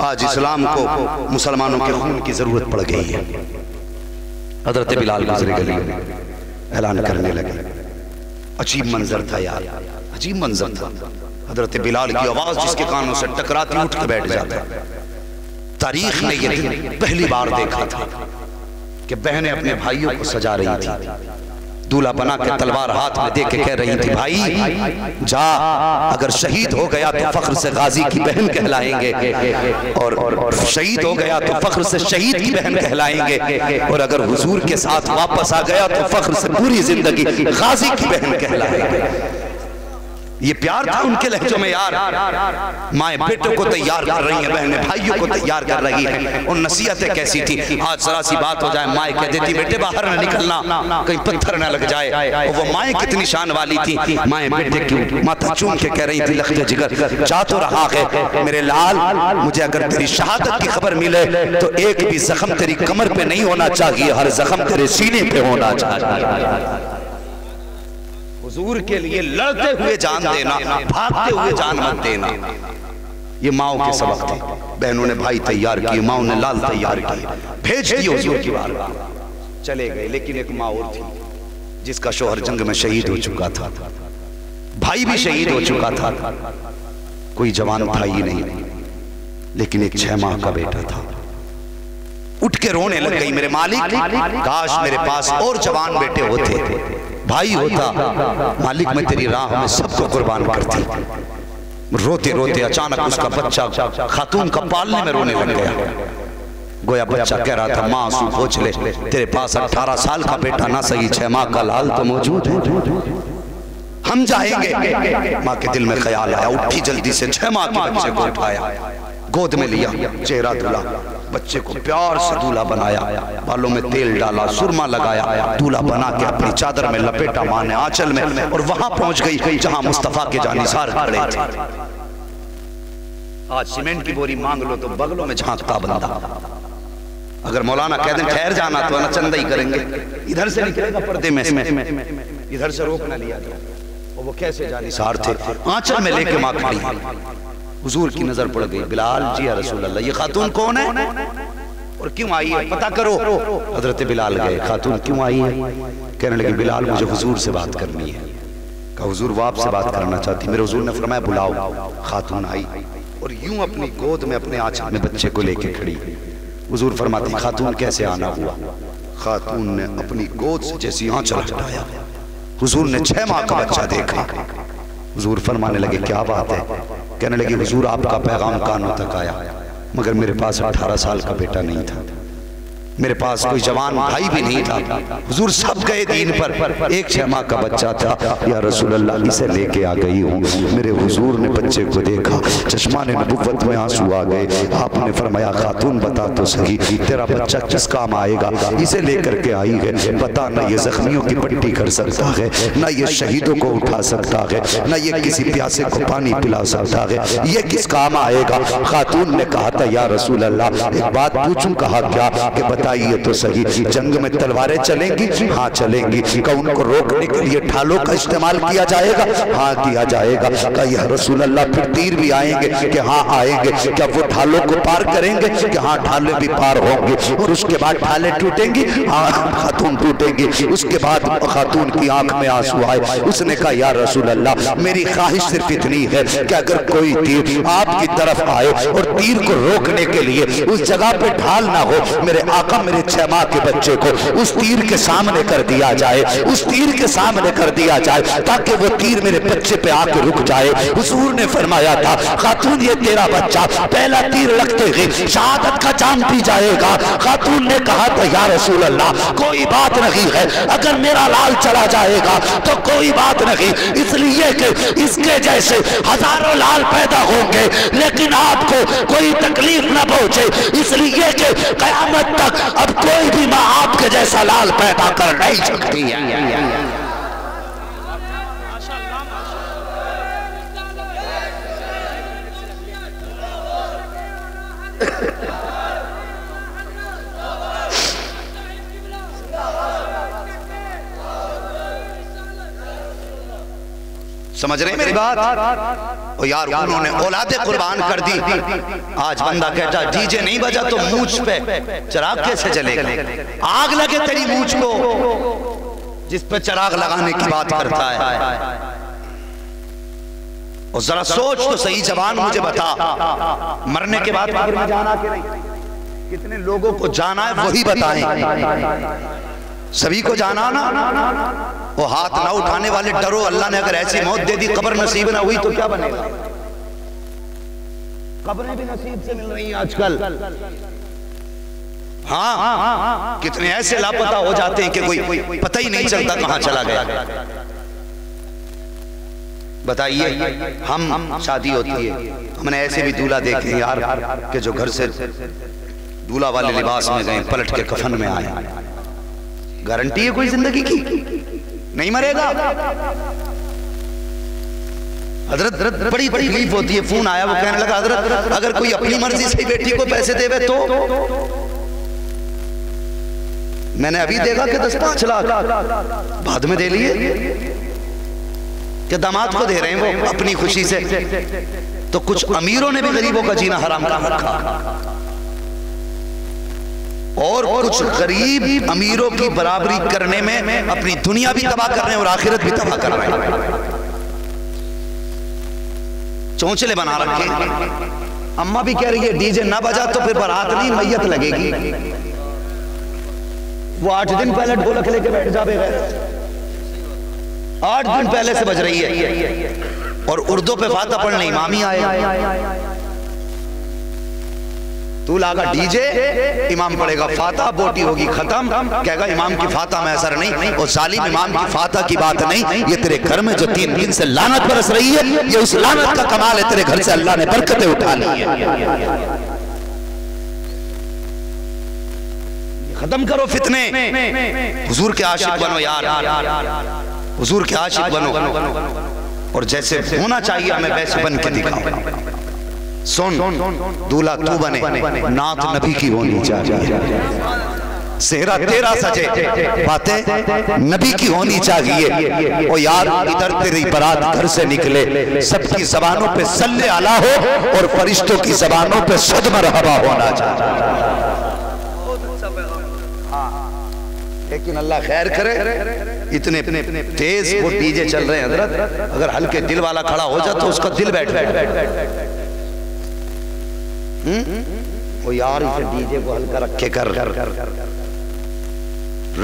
आज इस्लाम को मुसलमानों के खून की जरूरत पड़ गई है। हजरत बिलाल गुजरे गली ऐलान करने लगे। अजीब मंजर था यार, अजीब मंजर था। हजरत बिलाल की आवाज जिसके कानों से टकराती उठ के बैठ जाता। तारीख में ये दिन पहली बार देखा था कि बहनें अपने भाइयों को सजा रही थी। दूल्हा बना के तलवार हाथ में दे के कह रही थी, भाई जा, अगर शहीद हो गया तो फख्र से गाजी की बहन कहलाएंगे, और शहीद हो गया तो फख्र से शहीद की बहन कहलाएंगे, और अगर हुजूर के साथ वापस आ गया तो फख्र से पूरी जिंदगी गाजी की बहन कहलाएंगे। ये प्यार था उनके लहजों में यार। माए बेटों को तैयार कर रही है, बहनें भाइयों को तैयार कर रही है। और नसीहतें कैसी थी, आज जरा सी बात हो जाए माए कह देती बेटे बाहर ना निकलना, कहीं पत्थर ना लग जाए। और वो माए कितनी शान वाली थी, माए बेटे की माथा चूम के कह रही थी, लखते जिगर जा तो रहा है मेरे लाल, मुझे अगर तेरी शहादत की खबर मिले तो एक भी जख्म तेरी कमर पे नहीं होना चाहिए, हर जख्म तेरे सीने पे होना चाहिए। हुजूर के लिए लड़ते हुए जान देना, भागते हुए जान मत देना। ये माओ के सबक थे। बहनों ने भाई तैयार किए, माओ ने लाल तैयार किए, भेज दिए हुजूर की बारगाह, चले गए। लेकिन एक माँ और थी जिसका शोहर जंग में शहीद हो चुका था, भाई भी शहीद हो चुका था, कोई जवान था ही नहीं। लेकिन एक 6 माह का बेटा था। उठ के रोने लग गई, मेरे मालिक काश मेरे पास और जवान बेटे होते, भाई होता, मालिक मैं तेरी राह में सबको कुर्बान करती। रोते रोते अचानक उसका बच्चा खातून का पालने में रोने लग गया। गोया बच्चा कह रहा था, माँ आंसू पोंछ ले, तेरे पास 18 साल का बेटा ना सही, 6 माह का लाल तो मौजूद है, हम जाएंगे। माँ के दिल में ख्याल आया, उठी जल्दी से 6 माह के बच्चे को उठाया, गोद में लिया, चेहरा धुला, बच्चे को प्यार से दूल्हा बनाया, बालों में तेल डाला, सुरमा लगाया, दूल्हा बना के अपनी चादर में लपेटा माँ ने आंचल में, और वहां पहुंच गई जहां मुस्तफा के जानिसार खड़े थे। आज सीमेंट की बोरी मांग लो तो बगलों में झांकता बंदा, अगर मौलाना कह दें ठहर जाना तो ना चंदा ही करेंगे, इधर से निकलेगा पर्दे में, इधर से रोक ना लिया गया। और वो कैसे जानिसार थे, आंचल में लेके माँ खड़ी। हुजूर की नजर पड़ गई, बिलाल जी या रसूल अल्लाह, ये खातून कौन है और क्यों आई है, पता करो। हजरत बिलाल गए, खातून क्यों आई है? कहने लगी, बिलाल मुझे हुजूर से बात करनी है। कहा, हुजूर वो आपसे बात करना चाहती। मेरे हुजूर ने फरमाया बुलाओ। खातून आई और यूं अपनी गोद में अपने आंचल में बच्चे को लेके खड़ी। हुजूर फरमाती, खातून कैसे आना हुआ? खातून ने अपनी गोद से जैसी आंचल हटाया, हुजूर ने 6 माह का बच्चा देखा। हुजूर फरमाने लगे, क्या बात है? कहने लगी, हुजूर आपका पैगाम कानों तक आया, मगर मेरे पास 18 साल का बेटा नहीं था, मेरे पास कोई जवान भाई भी नहीं था, हुजूर सब गए दीन पर, एक 6 माह का बच्चा था, या रसूल अल्लाह इसे लेके आ गई हूँ। मेरे हुजूर ने बच्चे को देखा, चश्मा ने नबुव्वत में आंसू आ गए। आपने फरमाया, खातून बता तो सही तेरा बच्चा किस काम आएगा, इसे लेकर के आई है, बता ना ये जख्मियों की पट्टी कर सकता है, ना ये शहीदों को उठा सकता है, ना ये किसी प्यासे को पानी पिला सकता है, ये किस काम आएगा। खातून ने कहा था, या रसूल अल्लाह एक बात पूछूं? कहा क्या? कि ये तो सही जंग में तलवारें चलेंगी? हाँ चलेंगी। का उनको रोकने के लिए ढालों का इस्तेमाल किया जाएगा? हाँ किया जाएगा। का या रसूल अल्लाह फिर तीर भी आएंगे? कि हाँ आएंगे। क्या वो ढालों को पार करेंगे? कि हाँ ढाले भी पार होंगे। और उसके बाद ढाले टूटेंगी? हाँ खातून टूटेंगी। उसके बाद खातून की आंख में आंसू आए, उसने कहा, या रसूल अल्लाह मेरी ख्वाहिश सिर्फ इतनी है कि अगर कोई तीर आपकी तरफ आए और तीर को रोकने के लिए उस जगह पे ढाल ना हो, मेरे आका मेरे 6 माह के बच्चे को उस तीर के सामने कर दिया जाए, उस तीर के सामने कर दिया जाए, ताकि वो तीर मेरे बच्चे पे आके रुक जाए। हुजूर ने फरमाया था, खातून ये तेरा बच्चा पहला तीर लगते ही शहादत का जाम पी जाएगा। खातून ने कहा था, या रसूल अल्लाह कोई बात नहीं है, अगर मेरा लाल चला जाएगा तो कोई बात नहीं, इसलिए कि इसके जैसे हजारों लाल पैदा होंगे लेकिन आपको कोई तकलीफ ना पहुंचे, इसलिए कि कयामत तक अब कोई भी माँ आपके जैसा लाल पैदा कर नहीं सकती है। समझ रहे हैं मेरी बात? ओ यार उन्होंने औलादे कुर्बान कर दी। आज बंदा कहता डीजे नहीं बजा तो मूछ पे चिराग कैसे जलेगा, आग लगे तेरी मूछ को जिस पे चिराग लगाने की बात करता है। और जरा सोच तो सही जवान, मुझे बता मरने के बाद कब्र में जाना कि नहीं, कितने लोगों को जाना है वही बताएं। सभी को जाना ना, वो हाथ ना उठाने वाले डरो अल्लाह ने अगर ऐसी मौत दे दी कब्र नसीब ना हुई तो क्या बनेगा। कब्रें भी नसीब से मिल रही हैं आजकल। हाँ कितने ऐसे लापता हो जाते हैं कि कोई पता ही नहीं चलता कहाँ चला गया। बताइए हम शादी होती है, हमने ऐसे भी दूल्हा देखे यार के जो घर से दूल्हा वाले लिबास में गए पलट के कफन में आए। गारंटी है कोई जिंदगी की नहीं मरेगा। हजरत बड़ी तकलीफ होती है, फोन आया वो कहने लगा हजरत अगर कोई अपनी मर्जी से बेटी को पैसे देवे तो मैंने अभी देगा कि 10-5 लाख बाद में दे लिए कि दामाद को दे रहे हैं वो अपनी खुशी से। तो कुछ अमीरों ने भी गरीबों का जीना हराम काम रखा और कुछ गरीब अमीरों की बराबरी करने में अपनी दुनिया भी तबाह कर रहे हैं और आखिरत भी तबाह कर रहे हैं। चौंचले बना रखे। अम्मा भी कह रही है डीजे ना बजा तो फिर बारात नहीं मैयत लगेगी। वो 8 दिन पहले ढोलक लेके बैठ जावे, 8 दिन पहले से बज रही है। और उर्दू पे बात पढ़ने इमामी आए, तू लागा डीजे, इमाम पढ़ेगा फाता, बोटी होगी खत्म, कहेगा इमाम की फाता में असर नहीं। और जालिम इमाम की फाता की बात नहीं, ये तेरे घर में जो 3 दिन से लानत बरस रही है ये उस लानत का कमाल है, तेरे घर से अल्लाह ने बरकतें उठा ली है। खत्म करो फितने, हुजूर के आशिक बनो यार, हुजूर के आशिक बनो और जैसे होना चाहिए हमें वैसे बन के दिखाओ। सुन दूल्हा तू बने, नात नबी की होनी चाहिए, सेहरा तेरा सजे, बातें नबी की होनी चाहिए। ओ यार इधर तेरी बारात घर से निकले सबकी जबानों पे सल्ले आला हो और फरिश्तों की जबानों पे सद मरहबा होना चाहिए। लेकिन अल्लाह खैर करे, इतने तेज वो डीजे चल रहे हैं हजरत, अगर हल्के दिल वाला खड़ा हो जाए तो उसका दिल बैठ बैठ। वो यार इसे डीजे को हल्का रखे कर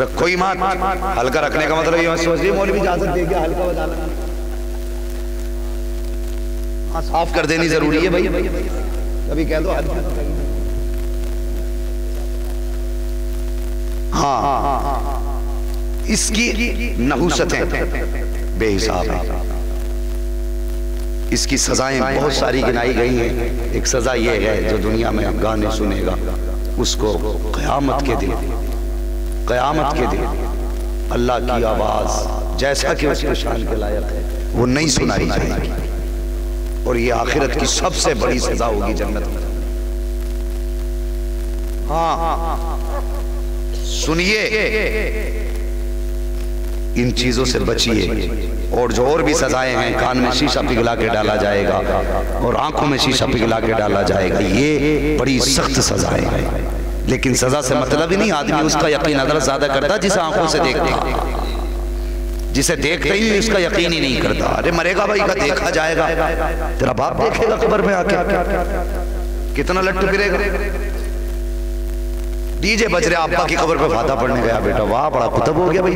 रखो ही मत। हल्का रखने का मतलब ये सोच मौलवी इजाजत दे गया हल्का बजाना, हाँ साफ कर देनी जरूरी है भाई। कभी कह दो हाँ, इसकी नहुसतें बेहिसाब है, इसकी सजाएं बहुत सारी गिनाई गई हैं। एक सजा ये है जो दुनिया में गाने सुनेगा उसको कयामत के दिन अल्लाह की आवाज जैसा कि उसके शान के लायक है वो नहीं सुनाई जाएगी। और ये आखिरत की सबसे बड़ी सजा होगी जन्नत में। हाँ सुनिए, इन चीजों से बचिए। और जो और भी सजाएं हैं, कान में शीशा पिघला के डाला जाएगा और आंखों में शीशा पिघला के डाला जाएगा, ये बड़ी सख्त सजाएं हैं। लेकिन सजा से मतलब ही नहीं, आदमी उसका यकीन अदरस ज्यादा करता जिसे आंखों से देखता, जिसे देखते ही उसका यकीन ही नहीं करता। अरे मरेगा भाई का देखा जाएगा, तेरा बाप देखेगा कब्र में आके कितना लट्टू गिरेगा। डीजे बज रहे, अब्बा की कब्र पे फाता पढ़ने गया बेटा, वाह बड़ा कुतब हो गया भाई,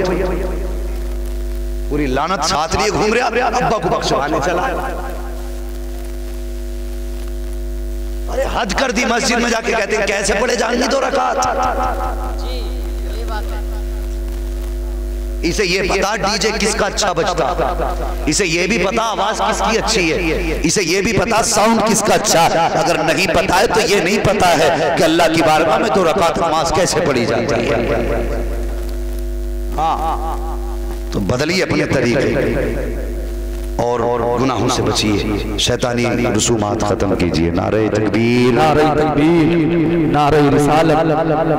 पूरी लानत साथ लिए घूम रहे, अब्बा को बख्शवाने चला। अरे हद कर दी, मस्जिद में जाके कहते हैं कैसे पढ़े जाएंगे 2 रकात। इसे ये पता डीजे किसका अच्छा बजता, इसे ये भी पता आवाज किसकी अच्छी है, इसे ये भी पता साउंड किसका अच्छा है। अगर नहीं पता है तो ये नहीं पता है कि अल्लाह की बारगाह में 2 रकात नमाज कैसे पढ़ी जाती है। हाँ तो बदलिए अपने तरीके और गुनाहों से बचिए, शैतानी रसूमात खत्म कीजिए। नारे तकबीर, नारे तकबीर, नारे रिसालत,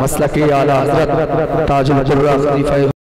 मसलक आला हज़रत ताजुल कुर्रा खलीफा।